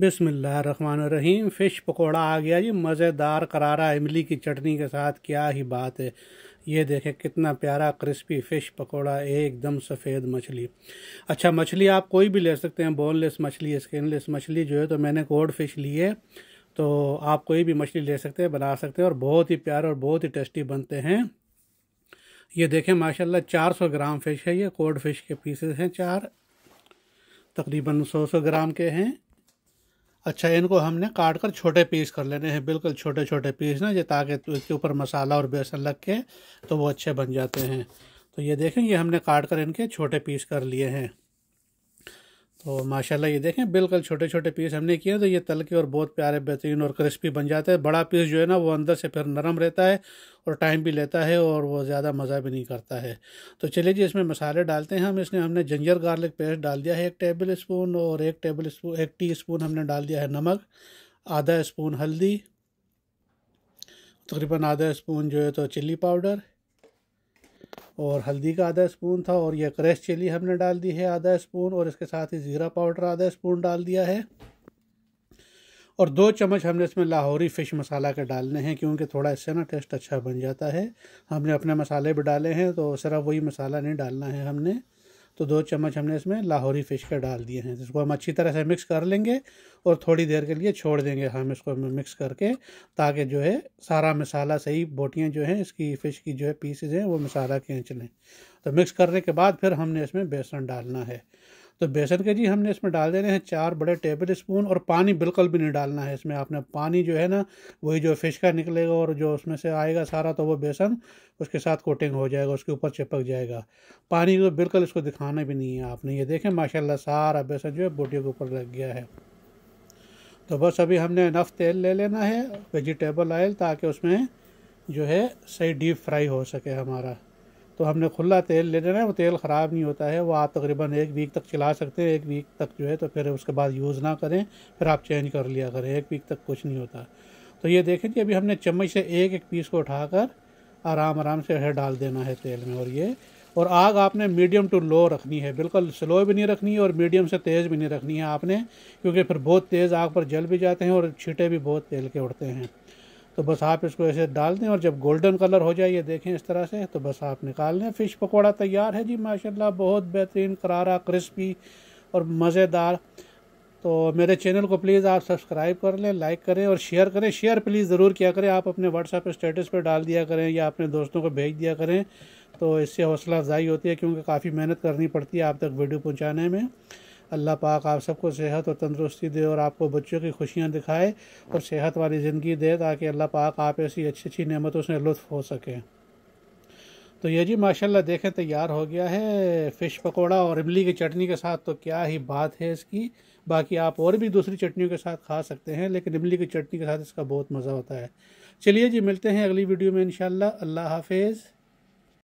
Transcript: बिस्मिल्लाहिर्रहमानिर्रहीम। फ़िश पकोड़ा आ गया जी, मज़ेदार करारा इमली की चटनी के साथ, क्या ही बात है। ये देखें कितना प्यारा क्रिस्पी फ़िश पकोड़ा, एकदम सफ़ेद मछली। अच्छा, मछली आप कोई भी ले सकते हैं, बोनलेस मछली, स्किनलेस मछली जो है, तो मैंने कोड फ़िश ली है, तो आप कोई भी मछली ले सकते हैं, बना सकते हैं, और बहुत ही प्यारे और बहुत ही टेस्टी बनते हैं। ये देखें माशाल्लाह 400 ग्राम फ़िश है, ये कोड फ़िश के पीसेस हैं चार, तकरीबन 100 ग्राम के हैं। अच्छा, इनको हमने काट कर छोटे पीस कर लेने हैं, बिल्कुल छोटे छोटे पीस ना, ये ताकि इसके ऊपर मसाला और बेसन लग के तो वो अच्छे बन जाते हैं। तो ये देखें, ये हमने काट कर इनके छोटे पीस कर लिए हैं। तो माशाल्लाह ये देखें बिल्कुल छोटे छोटे पीस हमने किए, तो ये तल के और बहुत प्यारे बेहतरीन और क्रिस्पी बन जाते हैं। बड़ा पीस जो है ना, वो अंदर से फिर नरम रहता है और टाइम भी लेता है और वो ज़्यादा मज़ा भी नहीं करता है। तो चलिए जी, इसमें मसाले डालते हैं हम। इसमें हमने जिंजर गार्लिक पेस्ट डाल दिया है 1 टेबल स्पून, और 1 टी स्पून हमने डाल दिया है नमक, आधा स्पून हल्दी, तकरीबन आधा स्पून जो है तो चिली पाउडर, और हल्दी का आधा स्पून था, और यह क्रश चिली हमने डाल दी है आधा स्पून, और इसके साथ ही ज़ीरा पाउडर आधा स्पून डाल दिया है, और 2 चम्मच हमने इसमें लाहौरी फ़िश मसाला के डालने हैं, क्योंकि थोड़ा इससे ना टेस्ट अच्छा बन जाता है। हमने अपने मसाले भी डाले हैं, तो सिर्फ वही मसाला नहीं डालना है हमने, तो 2 चम्मच हमने इसमें लाहौरी फ़िश के डाल दिए हैं। इसको हम अच्छी तरह से मिक्स कर लेंगे और थोड़ी देर के लिए छोड़ देंगे हम इसको मिक्स करके, ताकि जो है सारा मसाला सही, बोटियाँ जो हैं इसकी फ़िश की जो है पीसेज हैं वो मसाला खींच लें। तो मिक्स करने के बाद फिर हमने इसमें बेसन डालना है। तो बेसन के जी हमने इसमें डाल देने हैं 4 बड़े टेबल स्पून, और पानी बिल्कुल भी नहीं डालना है इसमें आपने। पानी जो है ना, वही जो फ़िश का निकलेगा और जो उसमें से आएगा सारा, तो वो बेसन उसके साथ कोटिंग हो जाएगा, उसके ऊपर चिपक जाएगा। पानी को बिल्कुल इसको दिखाना भी नहीं है आपने। ये देखें माशाल्लाह सारा बेसन जो है बोटियों के ऊपर लग गया है। तो बस अभी हमने इनफ तेल ले लेना है, वेजिटेबल ऑयल, ताकि उसमें जो है सही डीप फ्राई हो सके हमारा। तो हमने खुला तेल ले लेना है, वो तेल ख़राब नहीं होता है, वो आप तकरीबन 1 वीक तक चला सकते हैं। 1 वीक तक जो है तो फिर उसके बाद यूज़ ना करें, फिर आप चेंज कर लिया करें, 1 वीक तक कुछ नहीं होता। तो ये देखें कि अभी हमने चम्मच से एक पीस को उठाकर आराम आराम से है डाल देना है तेल में। और आग आपने मीडियम टू लो रखनी है, बिल्कुल स्लो भी नहीं रखनी है और मीडियम से तेज़ भी नहीं रखनी है आपने, क्योंकि फिर बहुत तेज़ आग पर जल भी जाते हैं और छींटे भी बहुत तेल के उड़ते हैं। तो बस आप इसको ऐसे डाल दें, और जब गोल्डन कलर हो जाए, ये देखें इस तरह से, तो बस आप निकाल लें। फ़िश पकोड़ा तैयार है जी माशाल्लाह, बहुत बेहतरीन, करारा, क्रिस्पी और मज़ेदार। तो मेरे चैनल को प्लीज़ आप सब्सक्राइब कर लें, लाइक करें और शेयर करें। शेयर प्लीज़ ज़रूर किया करें, आप अपने व्हाट्सएप स्टेटस पर डाल दिया करें या अपने दोस्तों को भेज दिया करें, तो इससे हौसला अफजाई होती है, क्योंकि काफ़ी मेहनत करनी पड़ती है आप तक वीडियो पहुँचाने में। अल्लाह पाक आप सबको सेहत और तंदुरुस्ती दे, और आपको बच्चों की खुशियाँ दिखाए और सेहत वाली ज़िंदगी दे, ताकि अल्लाह पाक आप ऐसी अच्छी अच्छी नेमतों से लुत्फ़ हो सकें। तो ये जी माशाल्लाह देखें तैयार हो गया है फ़िश पकोड़ा और इमली की चटनी के साथ, तो क्या ही बात है इसकी। बाकी आप और भी दूसरी चटनियों के साथ खा सकते हैं, लेकिन इमली की चटनी के साथ इसका बहुत मज़ा होता है। चलिए जी, मिलते हैं अगली वीडियो में इंशाल्लाह। अल्लाह हाफिज़।